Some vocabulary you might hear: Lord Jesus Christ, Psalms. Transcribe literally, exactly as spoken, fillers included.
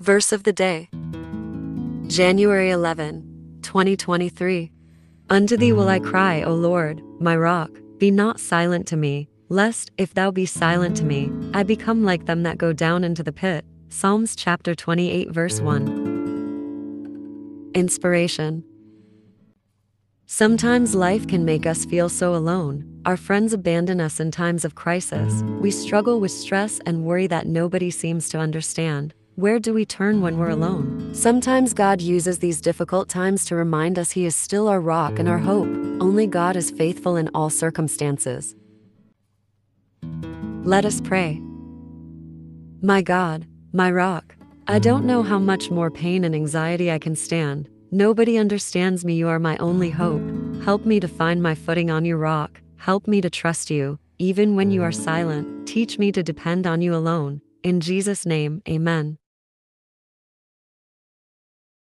Verse of the day, January eleventh, twenty twenty-three. Unto thee will I cry, O Lord, my rock. Be not silent to me, lest, if thou be silent to me, I become like them that go down into the pit. Psalms chapter twenty-eight, verse one. Inspiration. Sometimes life can make us feel so alone. Our friends abandon us in times of crisis. We struggle with stress and worry that nobody seems to understand. Where do we turn when we're alone? Sometimes God uses these difficult times to remind us He is still our rock and our hope. Only God is faithful in all circumstances. Let us pray. My God, my rock, I don't know how much more pain and anxiety I can stand. Nobody understands me. You are my only hope. Help me to find my footing on your rock. Help me to trust you, even when you are silent. Teach me to depend on you alone. In Jesus' name, amen.